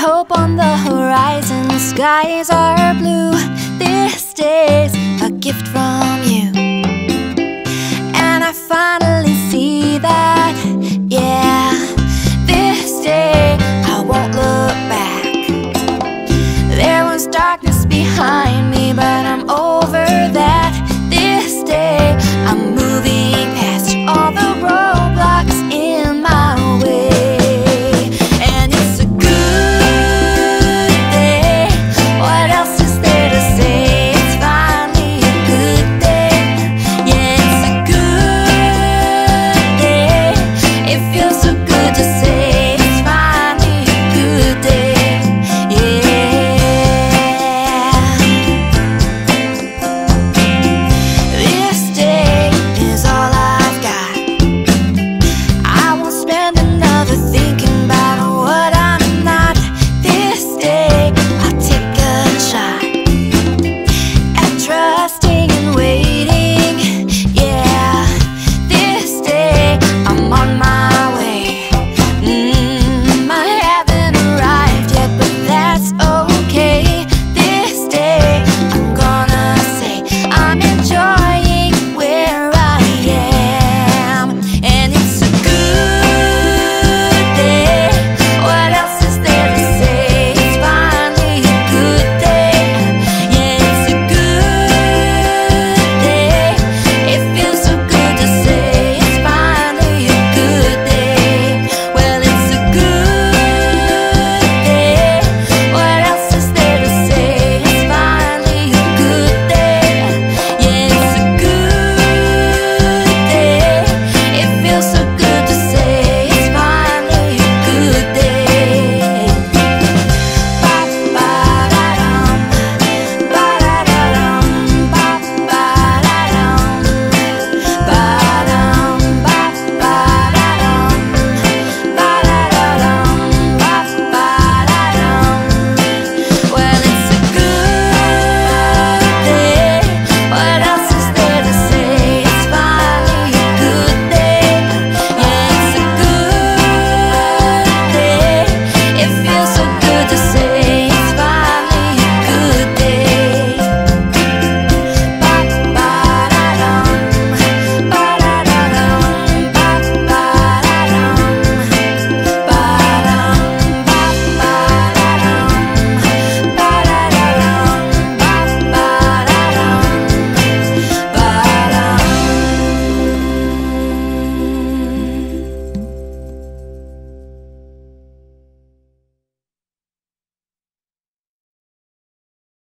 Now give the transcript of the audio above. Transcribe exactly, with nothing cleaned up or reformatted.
hope on the horizon. The skies are blue. This day's a gift from you, and I finally see that